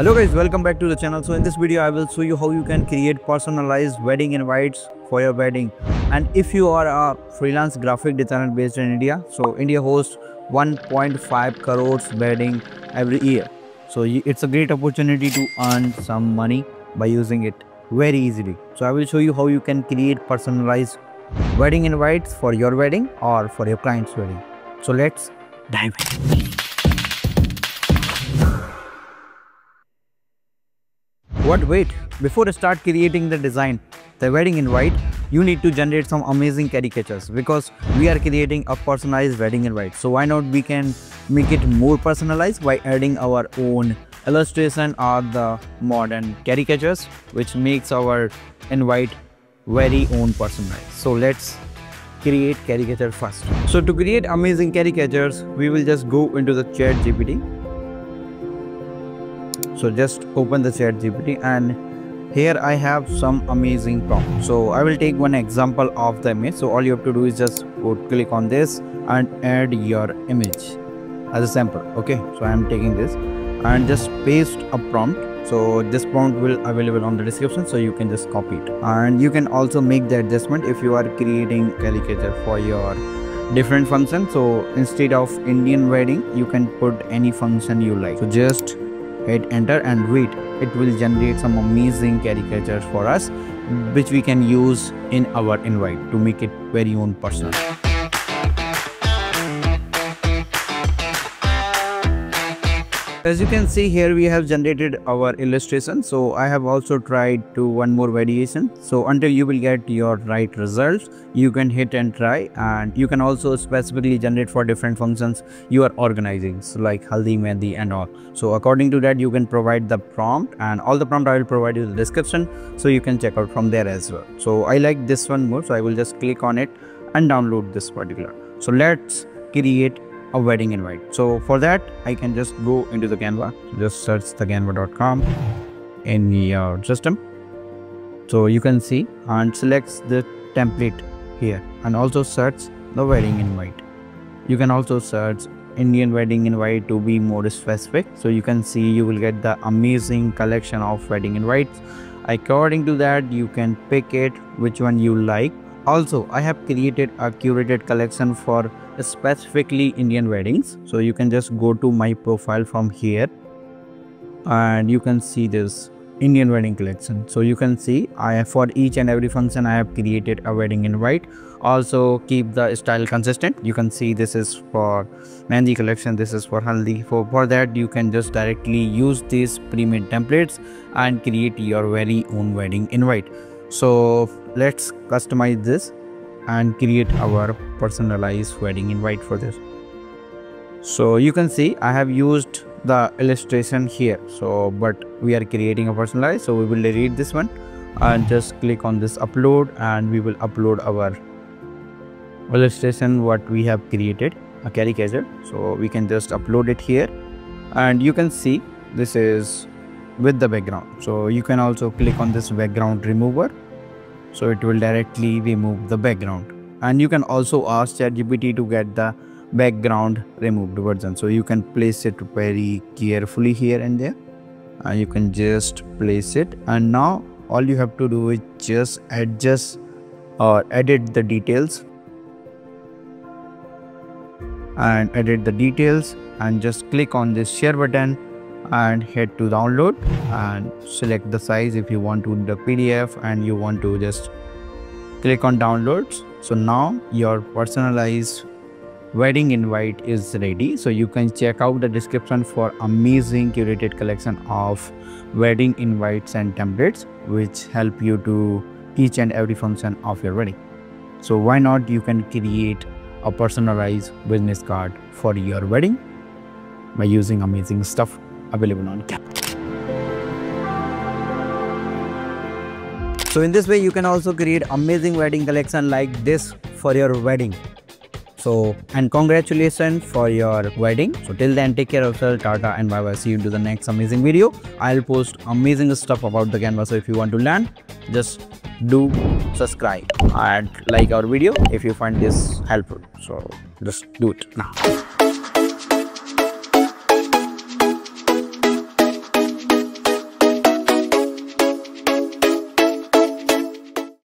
Hello guys, welcome back to the channel. So in this video I will show you how you can create personalized wedding invites for your wedding. And if you are a freelance graphic designer based in India, so India hosts 1.5 crores wedding every year. So it's a great opportunity to earn some money by using it very easily. So I will show you how you can create personalized wedding invites for your wedding or for your client's wedding. So let's dive in. But wait, before you start creating the design, the wedding invite, you need to generate some amazing caricatures because we are creating a personalized wedding invite. So why not we can make it more personalized by adding our own illustration or the modern caricatures, which makes our invite very own personalized. So let's create caricature first. So to create amazing caricatures, we will just go into the ChatGPT. So just open the ChatGPT and here I have some amazing prompts. So I will take one example of the image. So all you have to do is just click on this and add your image as a sample. Okay, so I am taking this and just paste a prompt. So this prompt will be available on the description, so you can just copy it. And you can also make the adjustment if you are creating caricature for your different function. So instead of Indian wedding, you can put any function you like. So just hit enter and wait, it will generate some amazing caricatures for us, which we can use in our invite to make it very own personal. As you can see here, we have generated our illustration. So I have also tried to one more variation. So until you will get your right results, you can hit and try, and you can also specifically generate for different functions you are organizing, so like haldi, mehndi and all. So according to that, you can provide the prompt, and all the prompt I will provide you the description, so you can check out from there as well. So I like this one more, so I will just click on it and download this particular. So let's create a wedding invite. So for that, I can just go into the Canva. Just search the canva.com in your system. So you can see and select the template here and also search the wedding invite. You can also search Indian wedding invite to be more specific. So you can see you will get the amazing collection of wedding invites. According to that, you can pick it which one you like. Also, I have created a curated collection for specifically Indian weddings. So you can just go to my profile from here and you can see this Indian wedding collection. So you can see I have, for each and every function, I have created a wedding invite. Also keep the style consistent. You can see this is for mehndi collection, this is for haldi. For that, you can just directly use these pre-made templates and create your very own wedding invite. So let's customize this and create our personalized wedding invite for this. So you can see I have used the illustration here, so but we are creating a personalized, so we will delete this one and just click on this upload, and we will upload our illustration what we have created, a caricature. So we can just upload it here and you can see this is with the background. So you can also click on this background remover, so it will directly remove the background. And you can also ask ChatGPT to get the background removed version. So you can place it very carefully here and there. And you can just place it. And now all you have to do is just adjust or edit the details. And edit the details and just click on this share button and head to download and select the size if you want to the PDF and you want to just click on downloads. So now your personalized wedding invite is ready. So you can check out the description for amazing curated collection of wedding invites and templates which help you to each and every function of your wedding. So why not you can create a personalized business card for your wedding by using amazing stuff available on Canva. So in this way, you can also create amazing wedding collection like this for your wedding. So, and congratulations for your wedding. So till then, take care of yourself, tata and bye bye. See you to the next amazing video. I'll post amazing stuff about the Canva. So if you want to learn, just do subscribe and like our video if you find this helpful. So just do it now.